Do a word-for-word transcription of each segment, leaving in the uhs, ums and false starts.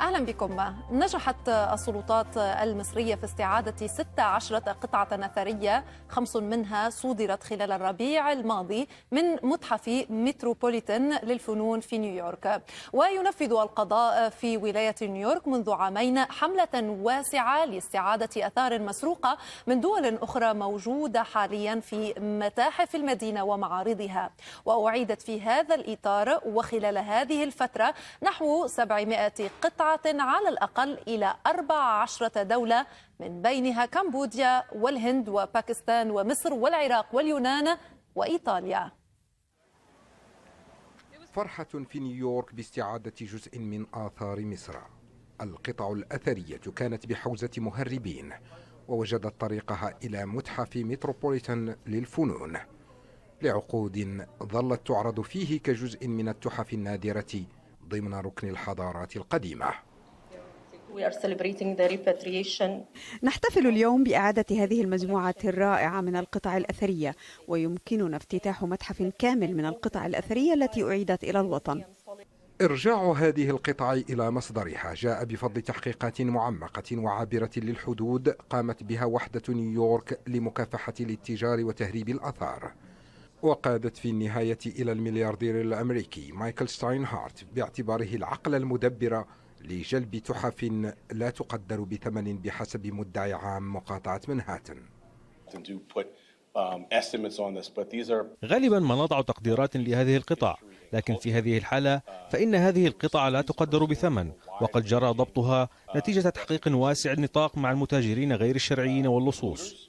أهلا بكم. نجحت السلطات المصرية في استعادة ست عشرة قطعة أثرية، خمس منها صودرت خلال الربيع الماضي من متحف متروبوليتان للفنون في نيويورك. وينفذ القضاء في ولاية نيويورك منذ عامين حملة واسعة لاستعادة آثار مسروقة من دول أخرى موجودة حاليا في متاحف المدينة ومعارضها، وأعيدت في هذا الإطار وخلال هذه الفترة نحو سبعمائة قطعة على الأقل إلى أربع عشرة دولة من بينها كمبوديا والهند وباكستان ومصر والعراق واليونان وإيطاليا. فرحة في نيويورك باستعادة جزء من آثار مصر. القطع الأثرية كانت بحوزة مهربين ووجدت طريقها إلى متحف متروبوليتان للفنون لعقود ظلت تعرض فيه كجزء من التحف النادرة ضمن ركن الحضارات القديمة. نحتفل اليوم بإعادة هذه المجموعة الرائعة من القطع الأثرية، ويمكننا افتتاح متحف كامل من القطع الأثرية التي أعيدت إلى الوطن. إرجاع هذه القطع إلى مصدرها جاء بفضل تحقيقات معمقة وعابرة للحدود قامت بها وحدة نيويورك لمكافحة الاتجار وتهريب الآثار، وقادت في النهاية إلى الملياردير الأمريكي مايكل ستاينهارت باعتباره العقل المدبر لجلب تحف لا تقدر بثمن بحسب مدعي عام مقاطعة منهاتن. غالبا ما نضع تقديرات لهذه القطع، لكن في هذه الحالة فإن هذه القطع لا تقدر بثمن، وقد جرى ضبطها نتيجة تحقيق واسع النطاق مع المتاجرين غير الشرعيين واللصوص.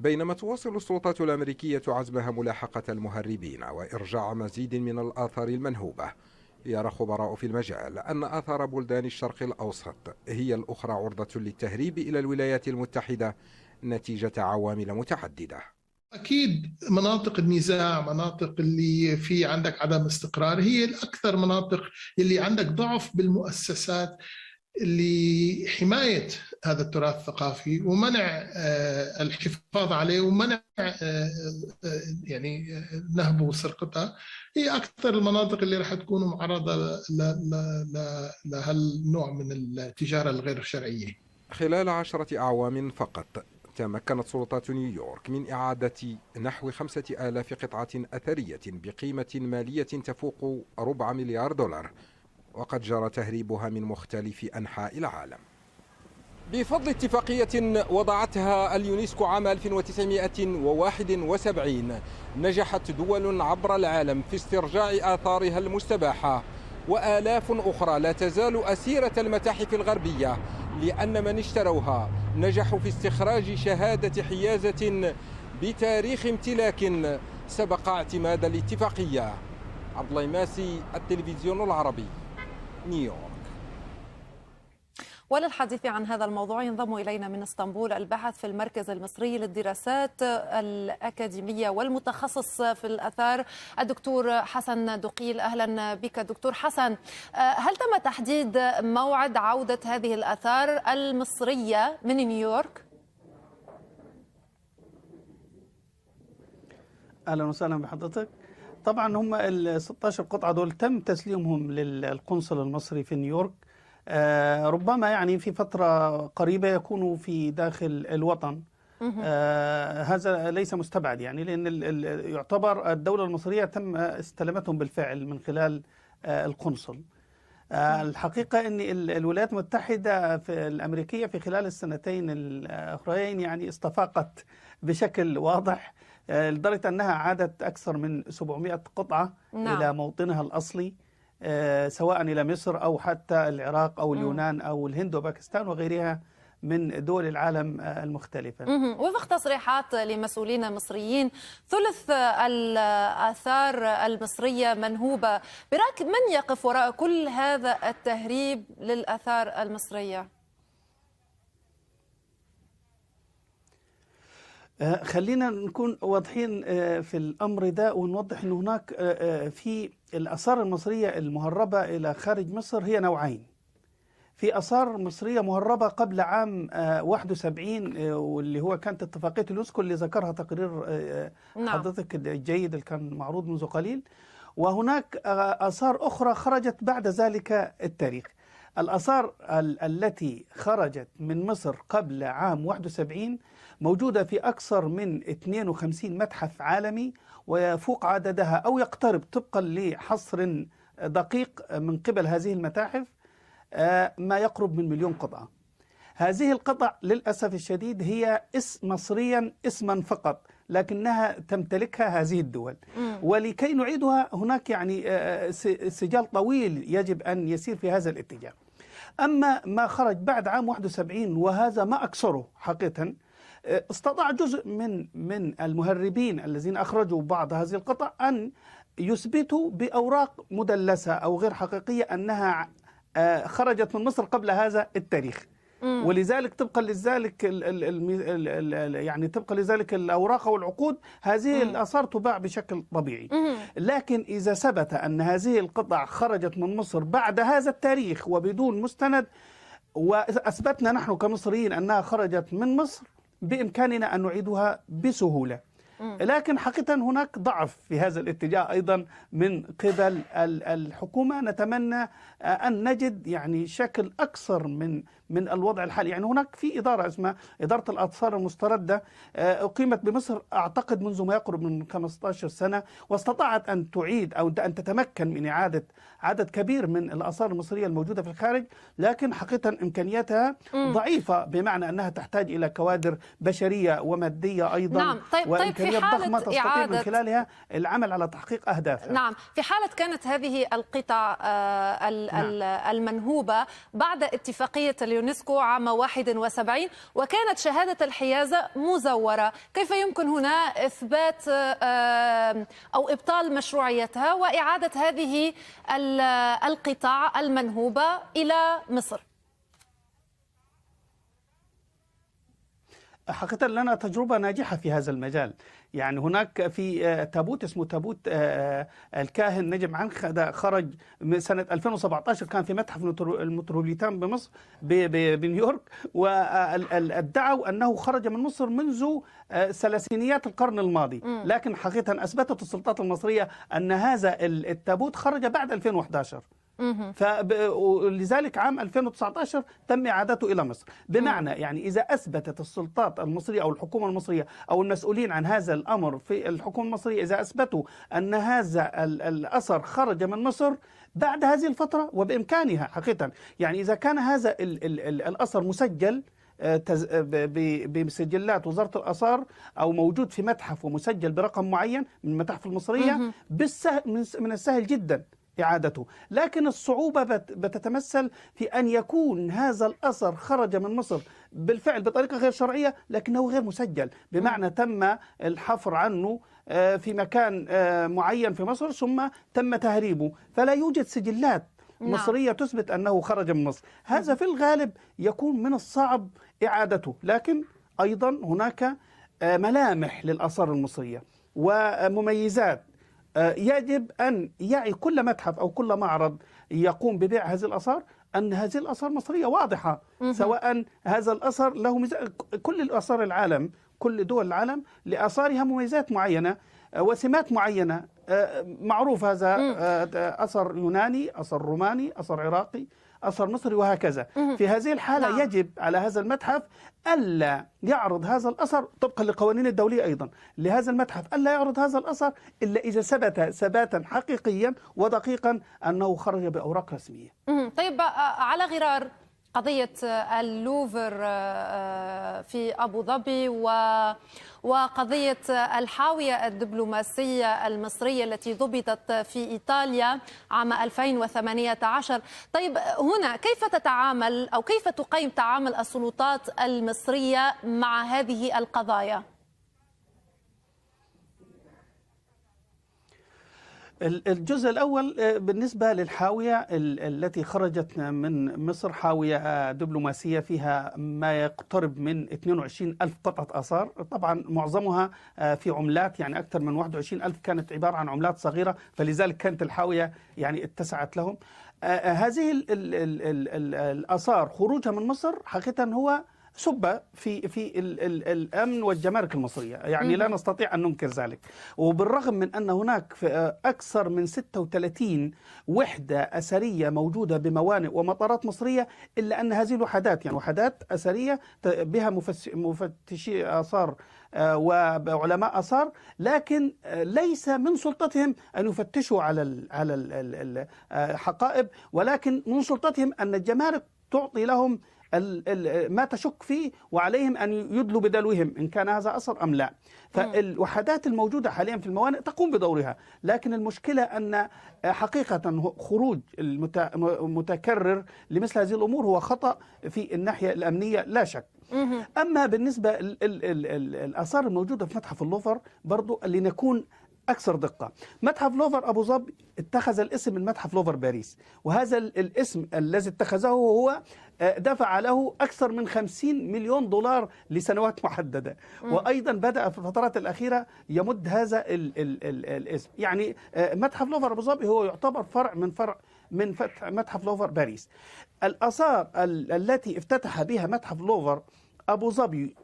بينما تواصل السلطات الأمريكية عزمها ملاحقة المهربين وإرجاع مزيد من الآثار المنهوبة، يرى خبراء في المجال أن آثار بلدان الشرق الأوسط هي الأخرى عرضة للتهريب إلى الولايات المتحدة نتيجة عوامل متعددة. أكيد مناطق النزاع، مناطق اللي في عندك عدم استقرار، هي الأكثر مناطق اللي عندك ضعف بالمؤسسات لحماية هذا التراث الثقافي ومنع الحفاظ عليه ومنع يعني نهبه وسرقته. هي أكثر المناطق اللي راح تكون معرضة لهالنوع من التجارة الغير شرعية. خلال عشرة أعوام فقط تمكنت سلطات نيويورك من إعادة نحو خمسة آلاف قطعة أثرية بقيمة مالية تفوق ربع مليار دولار، وقد جرى تهريبها من مختلف أنحاء العالم. بفضل اتفاقية وضعتها اليونسكو عام ألف وتسعمائة وواحد وسبعين نجحت دول عبر العالم في استرجاع آثارها المستباحة، وآلاف أخرى لا تزال أسيرة المتاحف الغربية لأن من اشتروها نجحوا في استخراج شهادة حيازة بتاريخ امتلاك سبق اعتماد الاتفاقية. عبد الله ماسي، التلفزيون العربي، نيويورك. وللحديث عن هذا الموضوع ينضم إلينا من اسطنبول الباحث في المركز المصري للدراسات الأكاديمية والمتخصص في الآثار الدكتور حسن دقيل. أهلا بك دكتور حسن. هل تم تحديد موعد عودة هذه الآثار المصرية من نيويورك؟ أهلا وسهلا بحضرتك. طبعا هم ال ستة عشر قطعة دول تم تسليمهم للقنصل المصري في نيويورك، آه ربما يعني في فترة قريبة يكونوا في داخل الوطن. آه هذا ليس مستبعد يعني، لأن ال ال يعتبر الدولة المصرية تم استلمتهم بالفعل من خلال آه القنصل. آه الحقيقة أن الولايات المتحدة في الأمريكية في خلال السنتين الأخرين يعني استفاقت بشكل واضح، لدرجة أنها عادت أكثر من سبعمائة قطعة نعم. إلى موطنها الأصلي، سواء إلى مصر أو حتى العراق أو اليونان أو الهند وباكستان وغيرها من دول العالم المختلفة. وفق تصريحات لمسؤولين مصريين ثلث الآثار المصرية منهوبة، برأيك من يقف وراء كل هذا التهريب للآثار المصرية؟ خلينا نكون واضحين في الأمر ده ونوضح أن هناك في الآثار المصرية المهربة إلى خارج مصر هي نوعين. في آثار مصرية مهربة قبل عام واحد وسبعين واللي هو كانت اتفاقية اليونسكو اللي ذكرها تقرير حضرتك الجيد اللي كان معروض منذ قليل، وهناك آثار أخرى خرجت بعد ذلك التاريخ. الآثار التي خرجت من مصر قبل عام واحد وسبعين موجودة في أكثر من اثنين وخمسين متحف عالمي ويفوق عددها أو يقترب طبقا لحصر دقيق من قبل هذه المتاحف ما يقرب من مليون قطعة. هذه القطع للأسف الشديد هي اسم مصريا اسما فقط، لكنها تمتلكها هذه الدول، ولكي نعيدها هناك يعني سجال طويل يجب أن يسير في هذا الاتجاه. أما ما خرج بعد عام واحد وسبعين وهذا ما أكثره حقيقة، استطاع جزء من من المهربين الذين أخرجوا بعض هذه القطع أن يثبتوا بأوراق مدلسة أو غير حقيقية أنها خرجت من مصر قبل هذا التاريخ، ولذلك طبقا لذلك ال ال يعني طبقا لذلك الاوراق والعقود هذه الاثار تباع بشكل طبيعي. لكن اذا ثبت ان هذه القطع خرجت من مصر بعد هذا التاريخ وبدون مستند، واثبتنا نحن كمصريين انها خرجت من مصر، بامكاننا ان نعيدها بسهوله. لكن حقيقة هناك ضعف في هذا الاتجاه أيضا من قبل الحكومة. نتمنى أن نجد يعني شكل أكثر من من الوضع الحالي. يعني هناك في إدارة اسمها إدارة الآثار المستردة أقيمت بمصر أعتقد منذ ما يقرب من خمسة عشر سنة، واستطاعت أن تعيد أو أن تتمكن من إعادة عدد كبير من الآثار المصرية الموجودة في الخارج، لكن حقيقة إمكانياتها ضعيفة، بمعنى أنها تحتاج إلى كوادر بشرية ومادية أيضا. نعم. طيب طيب في حالة تستطيع من خلالها العمل على تحقيق أهدافها. نعم. في حالة كانت هذه القطع المنهوبة بعد اتفاقية اليونسكو عام واحد وسبعين وكانت شهادة الحيازة مزورة، كيف يمكن هنا إثبات أو إبطال مشروعيتها وإعادة هذه القطع المنهوبة إلى مصر؟ حقيقة لنا تجربة ناجحة في هذا المجال. يعني هناك في تابوت اسمه تابوت الكاهن نجيب عنخ، ده خرج سنة ألفين وسبعطاشر، كان في متحف المتروبوليتان بمصر بنيويورك، وادعوا أنه خرج من مصر منذ ثلاثينيات القرن الماضي، لكن حقيقة أثبتت السلطات المصرية أن هذا التابوت خرج بعد ألفين وأحد عشر. فلذلك عام ألفين وتسعطاشر تم إعادته إلى مصر. بمعنى يعني إذا أثبتت السلطات المصرية أو الحكومة المصرية أو المسؤولين عن هذا الأمر في الحكومة المصرية إذا أثبتوا أن هذا الأثر خرج من مصر بعد هذه الفترة وبإمكانها حقيقة، يعني إذا كان هذا ال ال ال الأثر مسجل بسجلات وزارة الآثار أو موجود في متحف ومسجل برقم معين من المتاحف المصرية، من السهل جدا إعادته. لكن الصعوبة بتتمثل في أن يكون هذا الأثر خرج من مصر بالفعل بطريقة غير شرعية لكنه غير مسجل، بمعنى تم الحفر عنه في مكان معين في مصر ثم تم تهريبه، فلا يوجد سجلات مصرية تثبت أنه خرج من مصر. هذا في الغالب يكون من الصعب إعادته. لكن أيضا هناك ملامح للآثار المصرية ومميزات يجب أن يعي كل متحف أو كل معرض يقوم ببيع هذه الآثار أن هذه الآثار مصرية واضحة، سواء هذا الأثر له ميزة. كل الآثار العالم، كل دول العالم لآثارها مميزات معينة وسمات معينة معروف، هذا أثر يوناني، أثر روماني، أثر عراقي، أثر مصري، وهكذا. في هذه الحالة لا. يجب على هذا المتحف ألا يعرض هذا الأثر طبقا للقوانين الدولية أيضا لهذا المتحف، ألا يعرض هذا الأثر إلا إذا ثبت ثباتا حقيقيا ودقيقا أنه خرج بأوراق رسمية. طيب، على غرار قضية اللوفر في أبو ظبي وقضية الحاوية الدبلوماسية المصرية التي ضبطت في إيطاليا عام ألفين وثمانية عشر، طيب هنا كيف تتعامل أو كيف تقيم تعامل السلطات المصرية مع هذه القضايا؟ الجزء الأول بالنسبة للحاوية التي خرجت من مصر، حاوية دبلوماسية فيها ما يقترب من اثنين وعشرين ألف قطعة آثار، طبعا معظمها في عملات، يعني أكثر من واحد وعشرين ألف كانت عبارة عن عملات صغيرة، فلذلك كانت الحاوية يعني اتسعت لهم. هذه الآثار خروجها من مصر حقيقة هو سب في في ال ال الامن والجمارك المصريه، يعني لا نستطيع ان ننكر ذلك. وبالرغم من ان هناك اكثر من ستة وثلاثين وحده اثريه موجوده بموانئ ومطارات مصريه، الا ان هذه الوحدات يعني وحدات اثريه بها مفتشي اثار وعلماء آثار، لكن ليس من سلطتهم أن يفتشوا على على الحقائب، ولكن من سلطتهم أن الجمارك تعطي لهم ما تشك فيه، وعليهم أن يدلوا بدلوهم إن كان هذا أثر أم لا. فالوحدات الموجودة حاليا في الموانئ تقوم بدورها، لكن المشكلة أن حقيقة خروج المتكرر لمثل هذه الأمور هو خطأ في الناحية الأمنية لا شك. أما بالنسبة للآثار الموجودة في متحف اللوفر برضو لنكون أكثر دقة، متحف لوفر أبو ظبي اتخذ الاسم من متحف لوفر باريس، وهذا الاسم الذي اتخذه هو دفع له أكثر من خمسين مليون دولار لسنوات محددة، وأيضا بدأ في الفترات الأخيرة يمد هذا ال ال ال الاسم. يعني متحف لوفر أبو ظبي هو يعتبر فرع من فرع من فتح متحف لوفر باريس. الآثار التي افتتح بها متحف لوفر أبو ظبي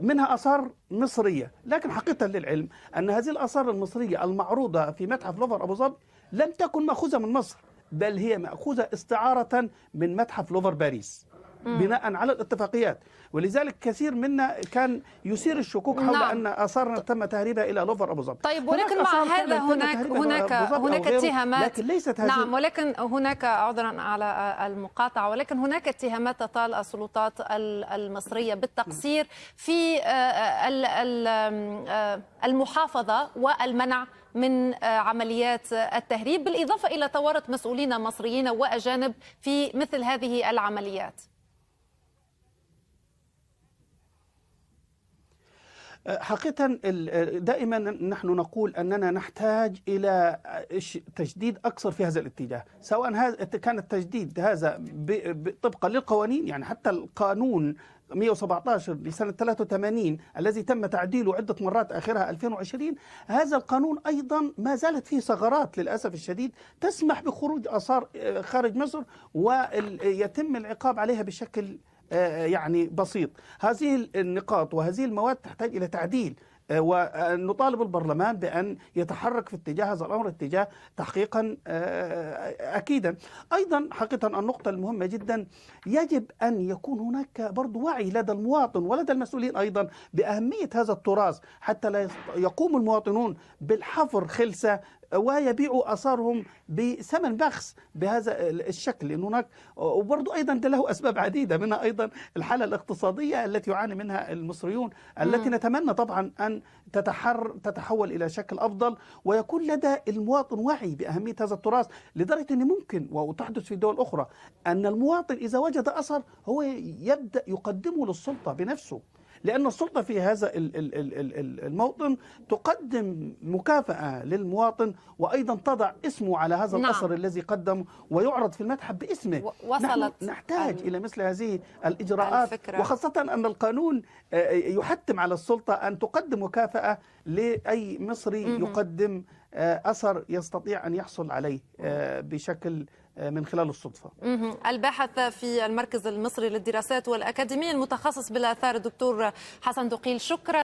منها آثار مصرية، لكن حقيقة للعلم أن هذه الآثار المصرية المعروضة في متحف لوفر أبو ظبي لم تكن مأخوذة من مصر، بل هي مأخوذة استعارة من متحف لوفر باريس بناء على الاتفاقيات، ولذلك كثير منا كان يثير الشكوك حول نعم. ان اثارنا تم تهريبها الى لوفر ابو ظبي. طيب، ولكن مع هذا هناك هناك هناك اتهامات، لكن ليست هذه نعم، ولكن هناك عذرا على المقاطعه، ولكن هناك اتهامات تطال السلطات المصريه بالتقصير في المحافظه والمنع من عمليات التهريب، بالاضافه الى تورط مسؤولين مصريين واجانب في مثل هذه العمليات. حقيقة دائما نحن نقول أننا نحتاج إلى تجديد أكثر في هذا الاتجاه، سواء كان التجديد هذا طبقا للقوانين، يعني حتى القانون مئة وسبعة عشر لسنة ثلاثة وثمانين الذي تم تعديله عدة مرات آخرها ألفين وعشرين، هذا القانون أيضا ما زالت فيه ثغرات للأسف الشديد تسمح بخروج آثار خارج مصر ويتم العقاب عليها بشكل يعني بسيط. هذه النقاط وهذه المواد تحتاج إلى تعديل، ونطالب البرلمان بأن يتحرك في اتجاه هذا الأمر اتجاه تحقيقا أكيدا. أيضا حقيقة النقطة المهمة جدا، يجب أن يكون هناك برضو وعي لدى المواطن ولدى المسؤولين أيضا بأهمية هذا التراث، حتى لا يقوم المواطنون بالحفر خلسة ويبيعوا آثارهم بثمن بخس بهذا الشكل. لأن هناك وبرضه أيضا ده له أسباب عديدة، منها أيضا الحالة الاقتصادية التي يعاني منها المصريون، التي نتمنى طبعا أن تتحر تتحول إلى شكل أفضل، ويكون لدى المواطن وعي بأهمية هذا التراث، لدرجة أن ممكن وتحدث في دول أخرى أن المواطن إذا وجد أثر هو يبدأ يقدمه للسلطة بنفسه، لأن السلطة في هذا الموطن تقدم مكافأة للمواطن، وأيضا تضع اسمه على هذا نعم. الأثر الذي قدمه ويعرض في المتحف باسمه. نحن نحتاج إلى مثل هذه الإجراءات، الفكرة. وخاصة أن القانون يحتم على السلطة أن تقدم مكافأة لأي مصري م -م. يقدم أثر يستطيع أن يحصل عليه بشكل من خلال الصدفة. الباحث في المركز المصري للدراسات والأكاديمية المتخصص بالآثار الدكتور حسن دقيل، شكرا.